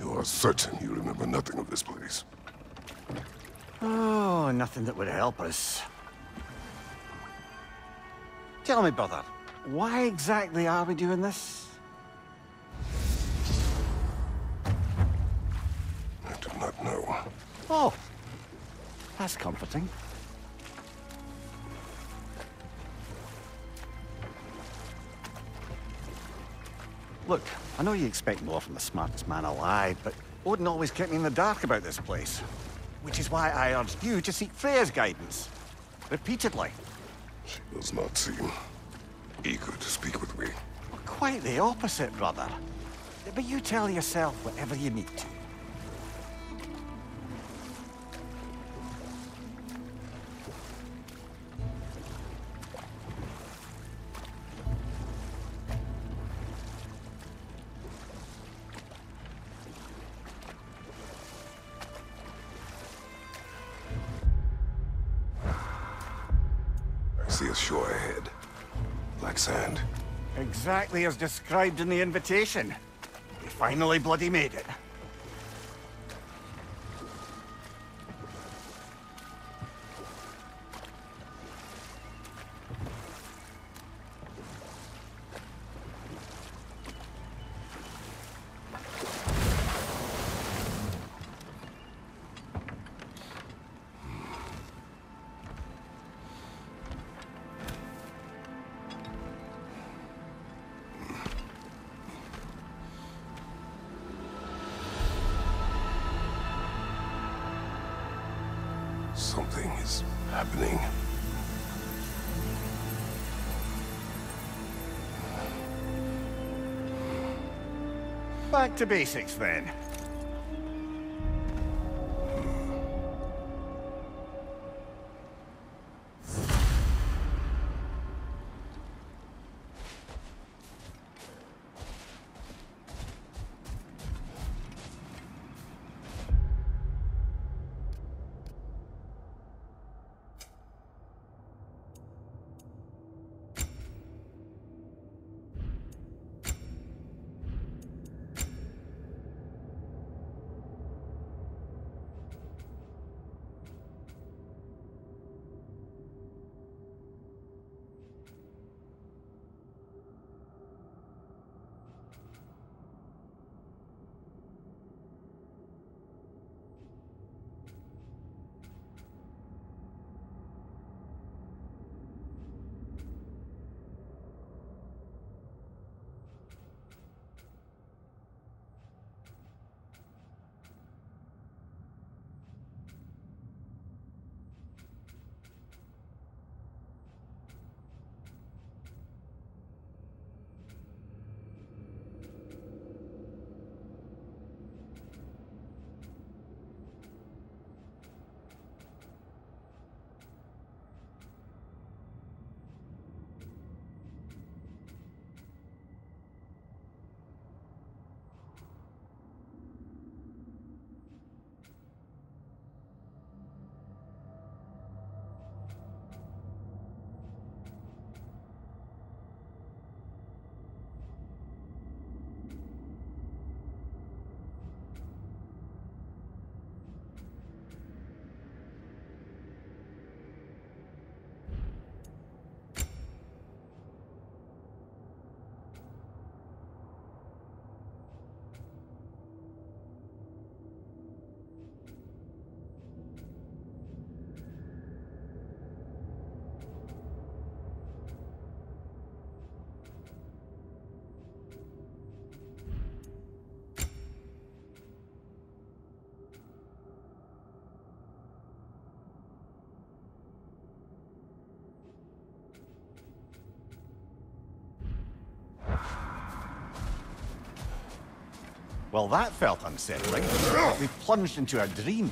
You are certain you remember nothing of this place? Oh, nothing that would help us. Tell me, brother, why exactly are we doing this? I do not know. Oh, that's comforting. Look, I know you expect more from the smartest man alive, but Odin always kept me in the dark about this place. Which is why I urged you to seek Freya's guidance. Repeatedly. She does not seem eager to speak with me. Well, quite the opposite, brother. But you tell yourself whatever you need to. Exactly as described in the invitation. We finally bloody made it. Something is happening. Back to basics, then. Well, that felt unsettling. We plunged into a dream.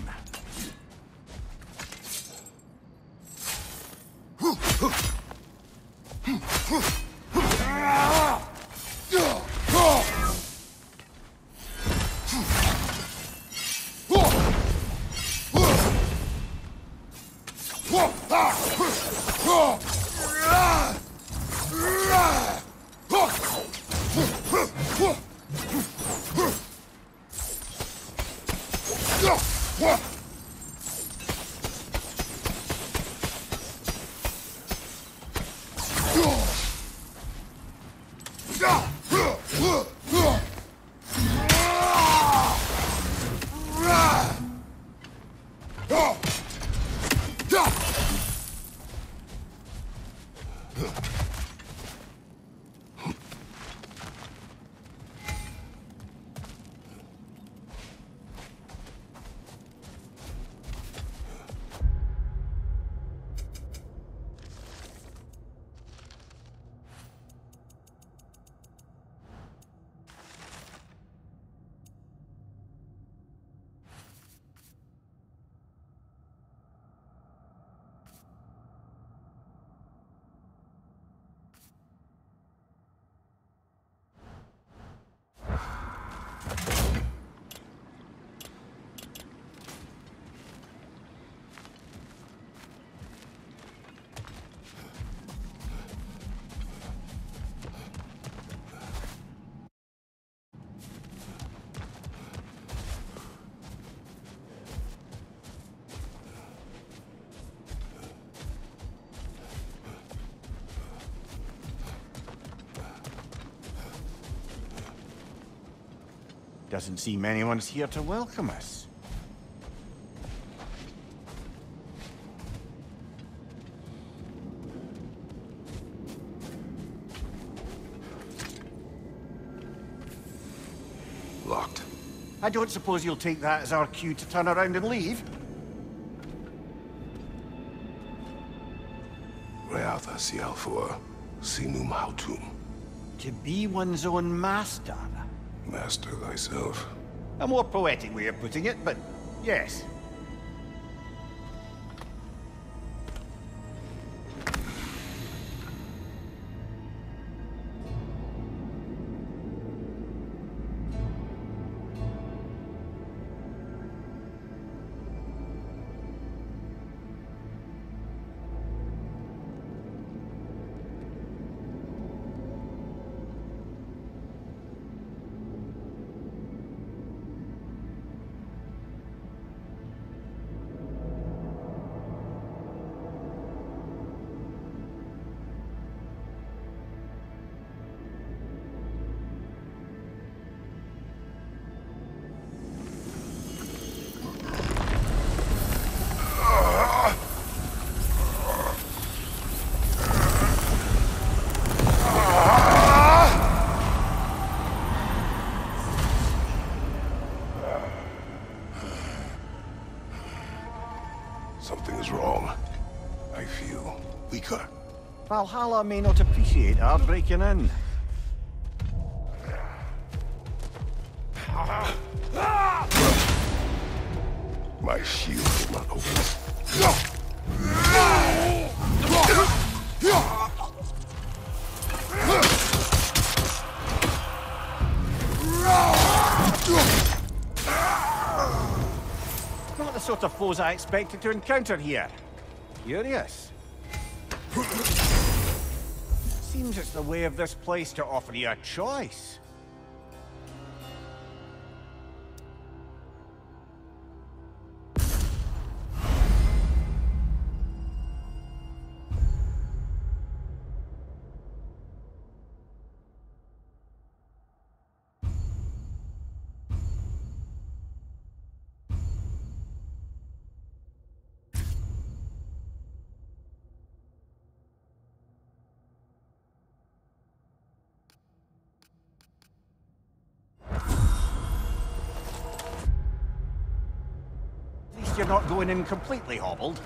Doesn't seem anyone's here to welcome us. Locked. I don't suppose you'll take that as our cue to turn around and leave? Rayatha Sialphur, Simum Hautum. To be one's own master. Master thyself. A more poetic way of putting it, but yes. Valhalla may not appreciate our breaking in. My shield will not open. Not the sort of foes I expected to encounter here. Curious. Seems it's the way of this place to offer you a choice. You're not going in completely hobbled.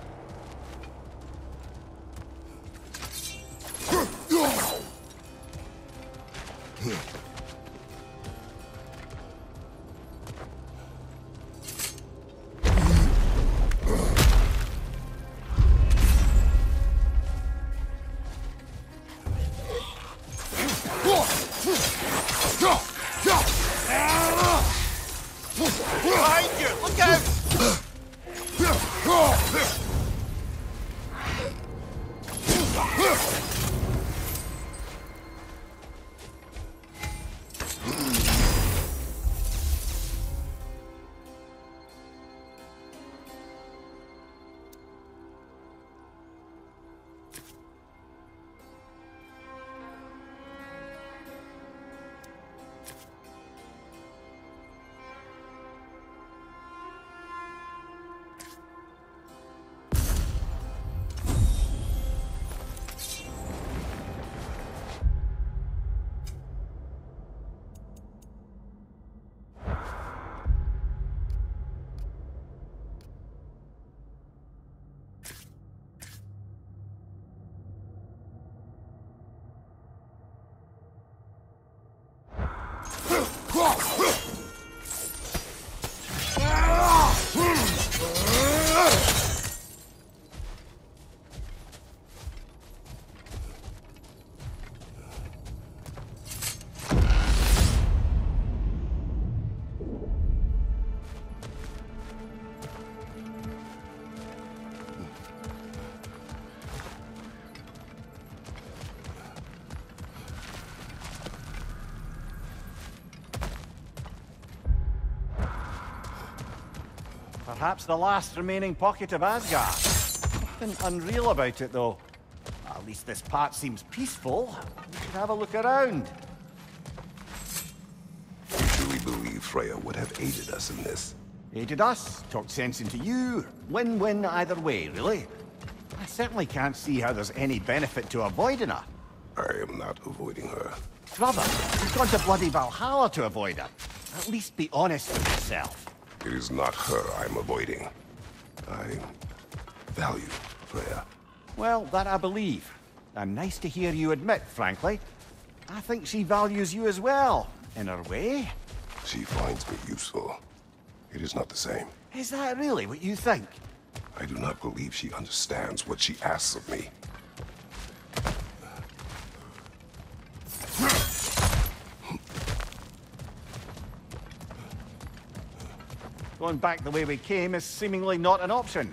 Perhaps the last remaining pocket of Asgard. Nothing unreal about it, though. At least this part seems peaceful. We should have a look around. Usually believe Freya would have aided us in this. Aided us, talked sense into you. Win-win either way, really. I certainly can't see how there's any benefit to avoiding her. I am not avoiding her. Brother, you've gone to bloody Valhalla to avoid her. At least be honest with yourself. It is not her I'm avoiding. I value Freya. Well, that I believe. And nice to hear you admit, frankly. I think she values you as well, in her way. She finds me useful. It is not the same. Is that really what you think? I do not believe she understands what she asks of me. Going back the way we came is seemingly not an option.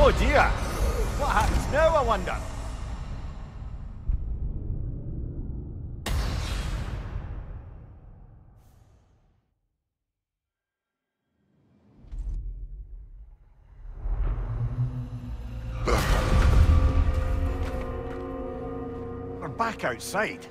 Oh dear! What happens now, I wonder? We're back outside.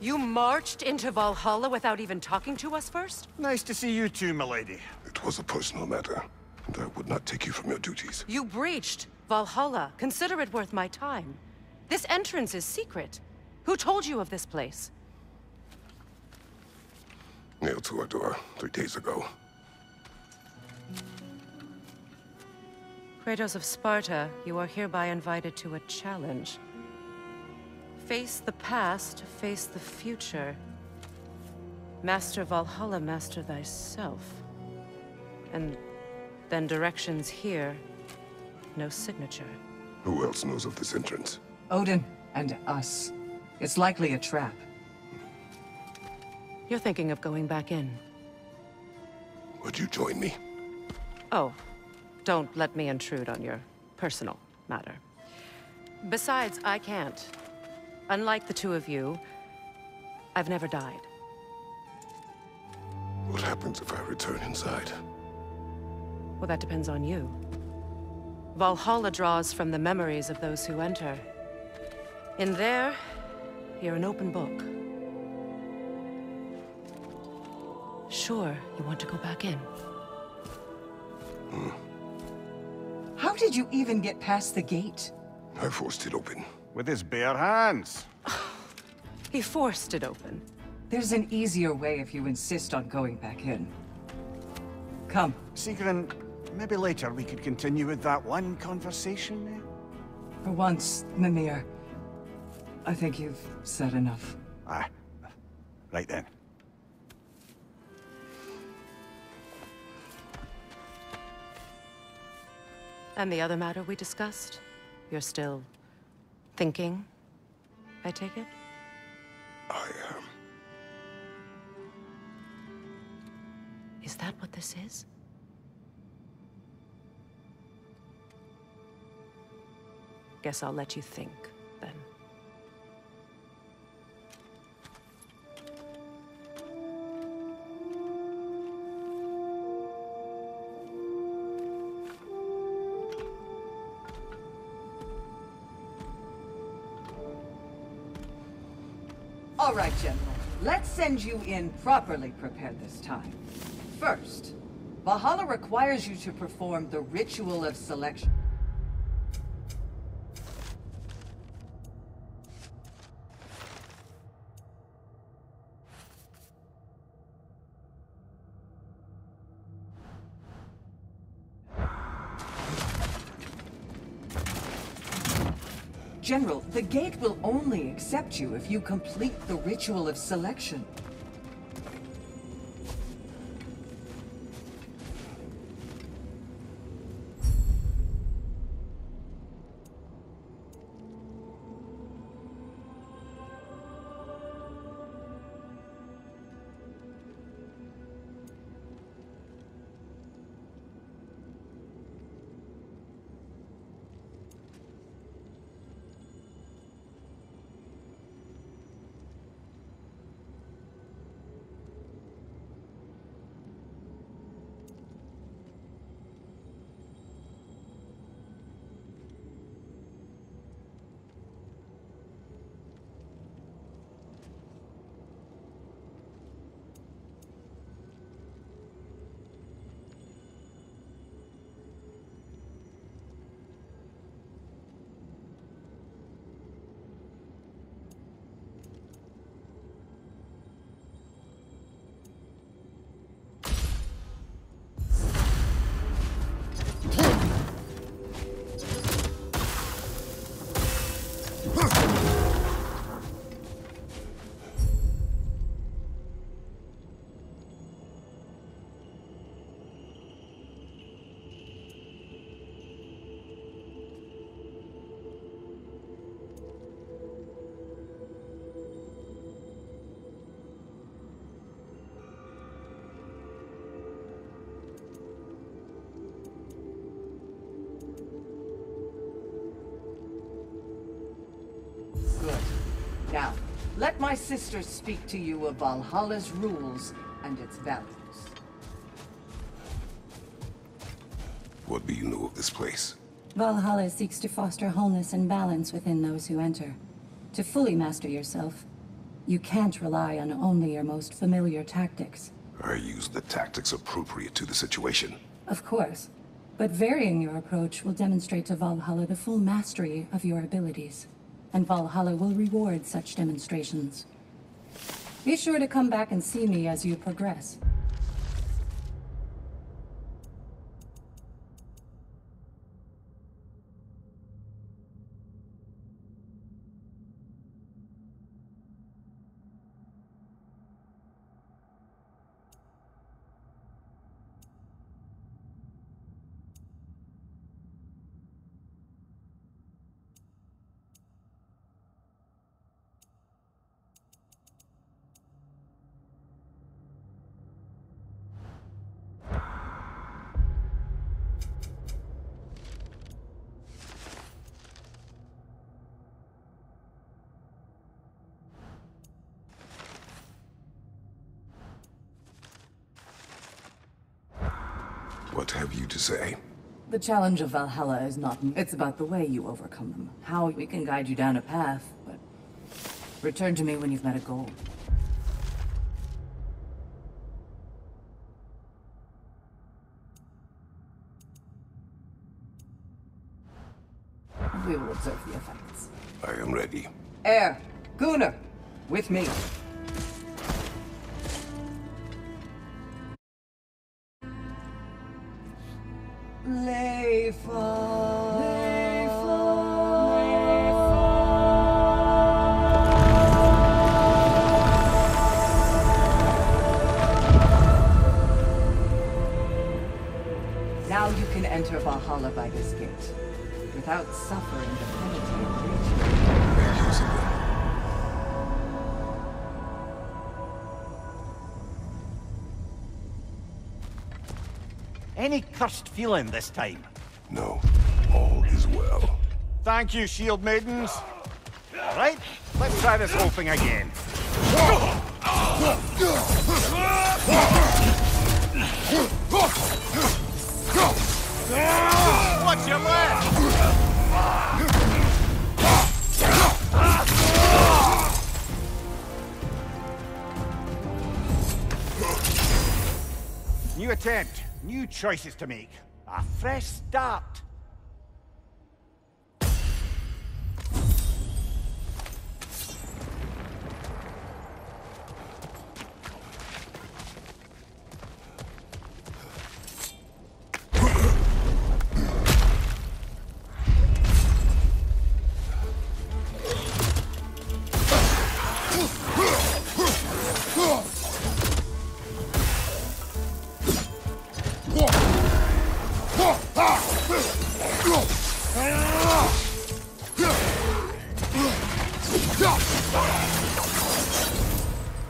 You marched into Valhalla without even talking to us first? Nice to see you too, milady. It was a personal matter, and I would not take you from your duties. You breached Valhalla. Consider it worth my time. This entrance is secret. Who told you of this place? Nailed to our door 3 days ago. Kratos of Sparta, you are hereby invited to a challenge. Face the past, face the future. Master Valhalla, master thyself. And then directions here. No signature. Who else knows of this entrance? Odin and us. It's likely a trap. You're thinking of going back in. Would you join me? Oh, don't let me intrude on your personal matter. Besides, I can't. Unlike the two of you, I've never died. What happens if I return inside? Well, that depends on you. Valhalla draws from the memories of those who enter. In there, you're an open book. Sure, you want to go back in. How did you even get past the gate? I forced it open. With his bare hands. He forced it open. There's an easier way if you insist on going back in. Come. Sigrun, maybe later we could continue with that one conversation. For once, Mimir, I think you've said enough. Ah, right then. And the other matter we discussed? You're still thinking, I take it? I am. Is that what this is? Guess I'll let you think, then. All right, General. Let's send you in properly prepared this time. First, Valhalla requires you to perform the ritual of selection. General, the gate will only accept you if you complete the ritual of selection. Let my sister speak to you of Valhalla's rules and its values. What do you know of this place? Valhalla seeks to foster wholeness and balance within those who enter. To fully master yourself, you can't rely on only your most familiar tactics. I use the tactics appropriate to the situation. Of course, but varying your approach will demonstrate to Valhalla the full mastery of your abilities. And Valhalla will reward such demonstrations. Be sure to come back and see me as you progress. What have you to say? The challenge of Valhalla is not... It's about the way you overcome them. How we can guide you down a path, but... Return to me when you've met a goal. We will observe the effects. I am ready. Air, Gunnar, with me. Now you can enter Valhalla by this gate, without suffering the penalty of breach. Any cursed feeling this time? No. All is well. Thank you, shield maidens. All right, let's try this whole thing again. Watch your left! New attempt, new choices to make. A fresh start.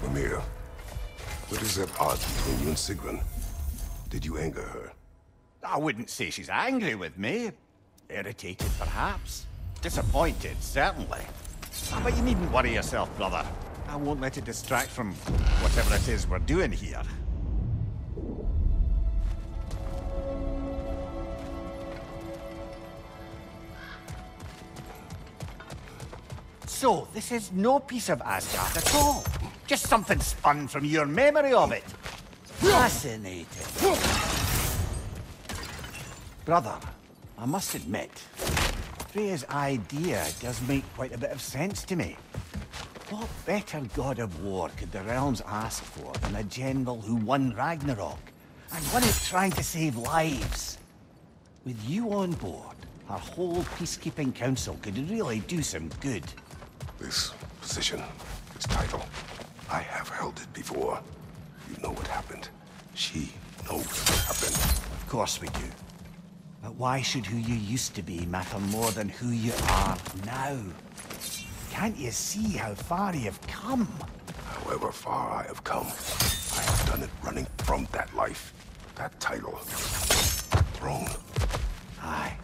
Mimir, what is that odds between you and Sigrun? Did you anger her? I wouldn't say she's angry with me. Irritated, perhaps. Disappointed, certainly. But you needn't worry yourself, brother. I won't let it distract from whatever it is we're doing here. So, this is no piece of Asgard at all. Just something spun from your memory of it. Fascinating. Brother, I must admit, Freya's idea does make quite a bit of sense to me. What better God of War could the realms ask for than a general who won Ragnarok, and won it trying to save lives? With you on board, our whole peacekeeping council could really do some good. This position, this title, I have held it before. You know what happened. She knows what happened. Of course we do. But why should who you used to be matter more than who you are now? Can't you see how far you've come? However far I have come, I have done it running from that life, that title, that throne. Aye.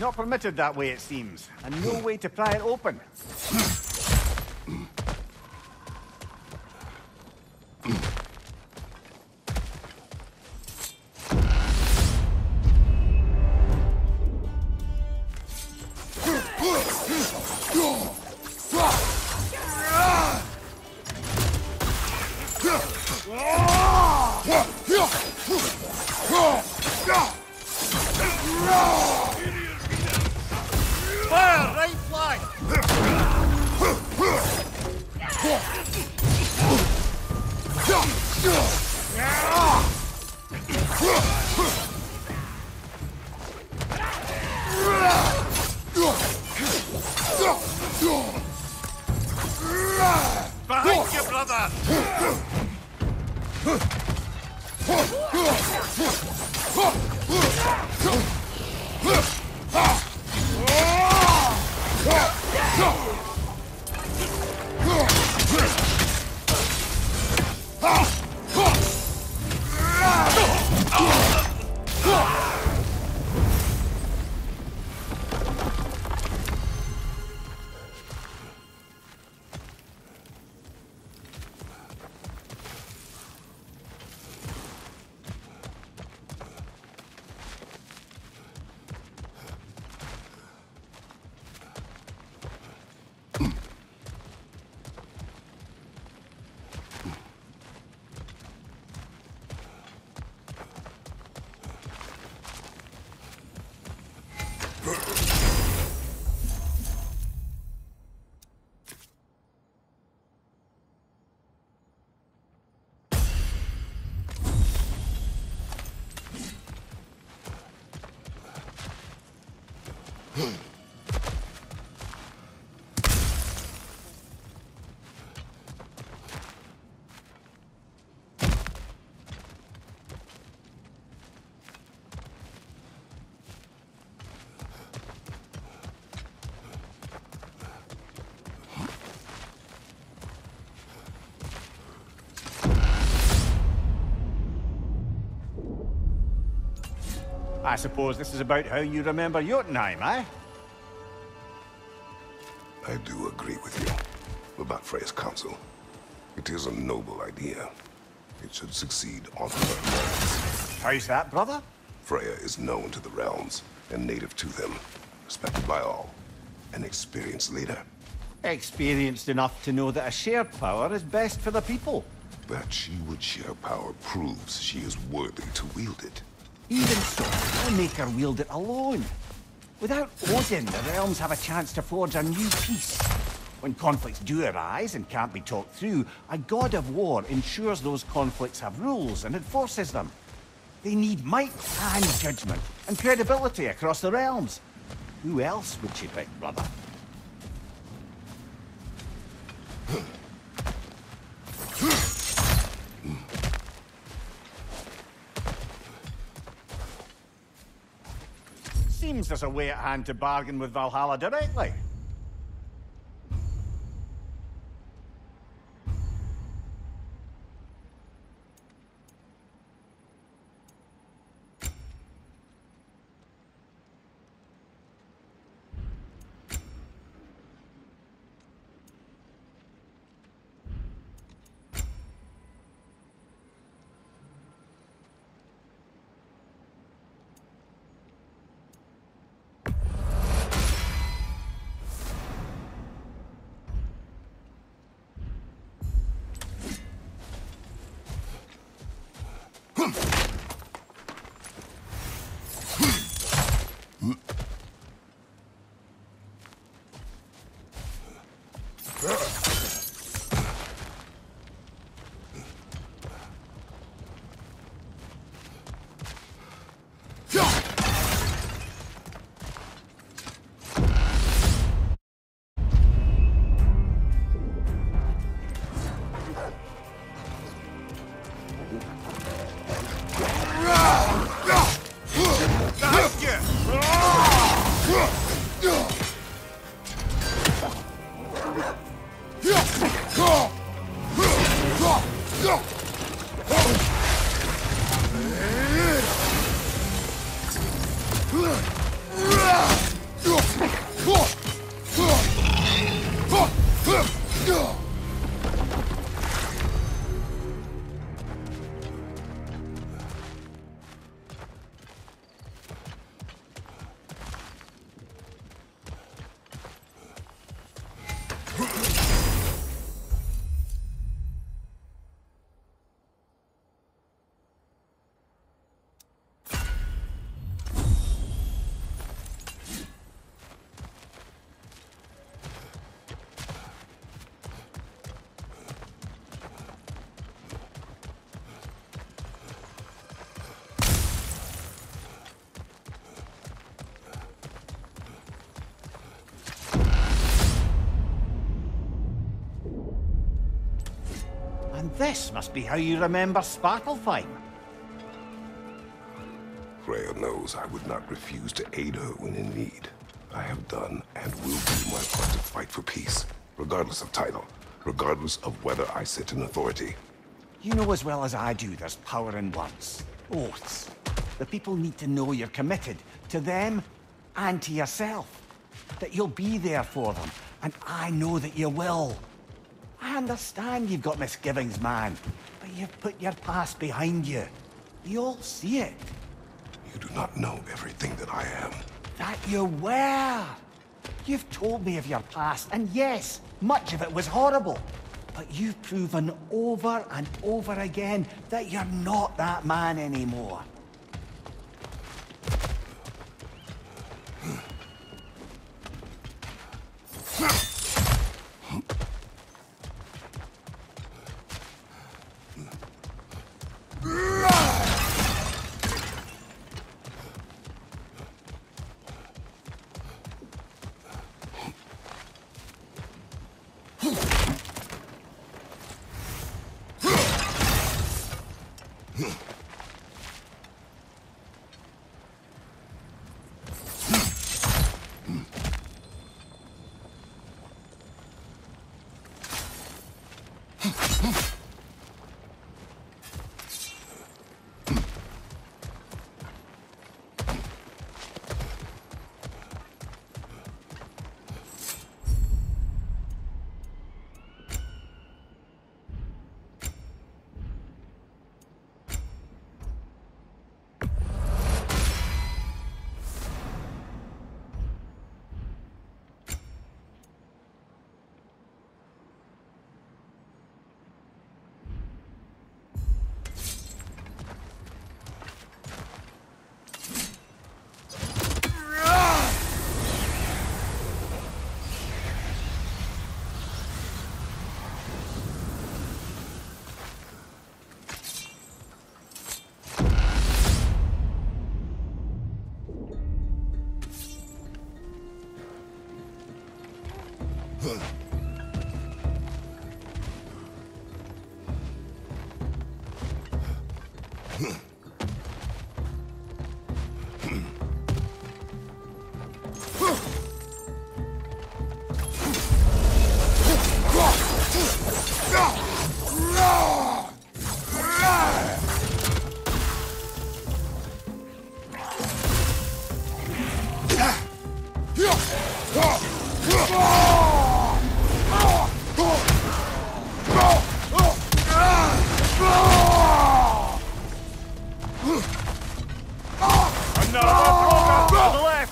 Not permitted that way, it seems, and no way to pry it open. Behind you, brother! I suppose this is about how you remember Jotunheim, eh? I do agree with you about Freya's counsel. It is a noble idea. It should succeed on her merits. How's that, brother? Freya is known to the realms and native to them, respected by all. An experienced leader. Experienced enough to know that a shared power is best for the people. That she would share power proves she is worthy to wield it. Even so, I'll make her wield it alone. Without Odin, the realms have a chance to forge a new peace. When conflicts do arise and can't be talked through, a god of war ensures those conflicts have rules and enforces them. They need might and judgment and credibility across the realms. Who else would she pick, brother? Seems there's a way at hand to bargain with Valhalla directly. This must be how you remember Spartalfheim. Freya knows I would not refuse to aid her when in need. I have done and will do my part to fight for peace, regardless of title, regardless of whether I sit in authority. You know as well as I do there's power in words, oaths. The people need to know you're committed to them and to yourself, that you'll be there for them, and I know that you will. I understand you've got misgivings, man, but you've put your past behind you. We all see it. You do not know everything that I am. That you were. You've told me of your past, and yes, much of it was horrible. But you've proven over and over again that you're not that man anymore. Left leg!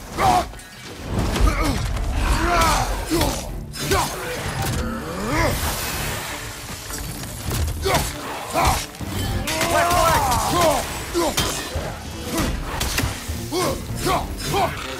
Go!